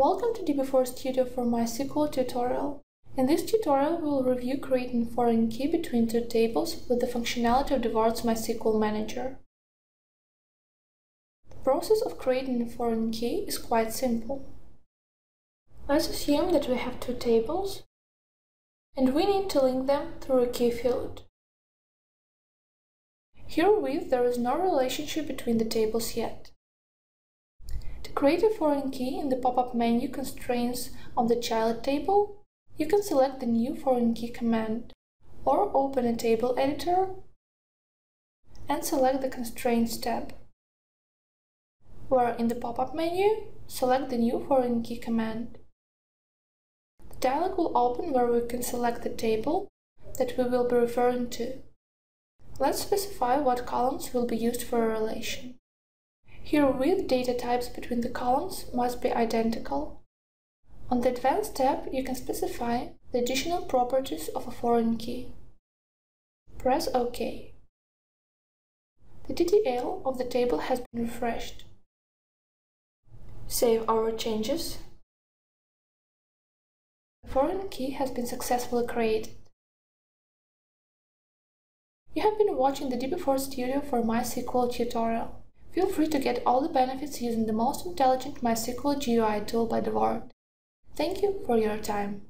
Welcome to dbForge Studio for MySQL tutorial. In this tutorial, we will review creating foreign key between two tables with the functionality of Devart's MySQL Manager. The process of creating a foreign key is quite simple. Let's assume that we have two tables, and we need to link them through a key field. Herewith, there is no relationship between the tables yet. To create a foreign key in the pop-up menu constraints of the child table, you can select the new foreign key command or open a table editor and select the constraints tab, where in the pop-up menu, select the new foreign key command. The dialog will open where we can select the table that we will be referring to. Let's specify what columns will be used for a relation. Herewith, data types between the columns must be identical. On the Advanced tab, you can specify the additional properties of a foreign key. Press OK. The DDL of the table has been refreshed. Save our changes. The foreign key has been successfully created. You have been watching the dbForge Studio for MySQL tutorial. Feel free to get all the benefits using the most intelligent MySQL GUI tool by Devart. Thank you for your time.